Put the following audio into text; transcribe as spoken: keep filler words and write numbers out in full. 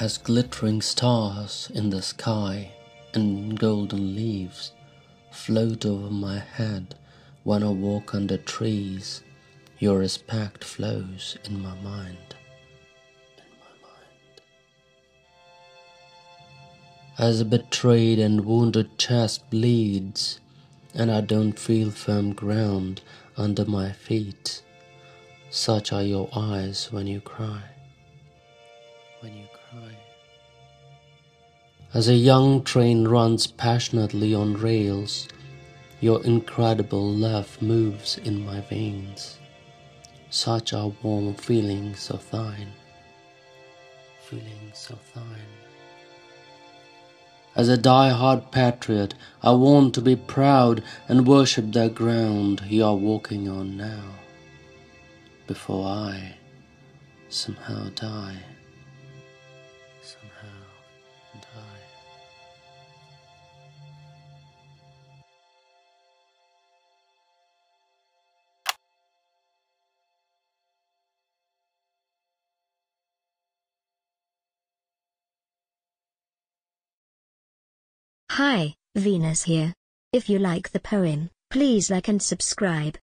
as glittering stars in the sky and golden leaves float over my head when I walk under trees. Your respect flows in my mind. In my mind. As a betrayed and wounded chest bleeds, and I don't feel firm ground under my feet, such are your eyes when you cry. When you cry. As a young train runs passionately on rails, your incredible love moves in my veins. Such are warm feelings of thine, feelings of thine. As a die-hard patriot, I want to be proud and worship the ground you are walking on now, before I somehow die, somehow die. Hi, Venus here. If you like the poem, please like and subscribe.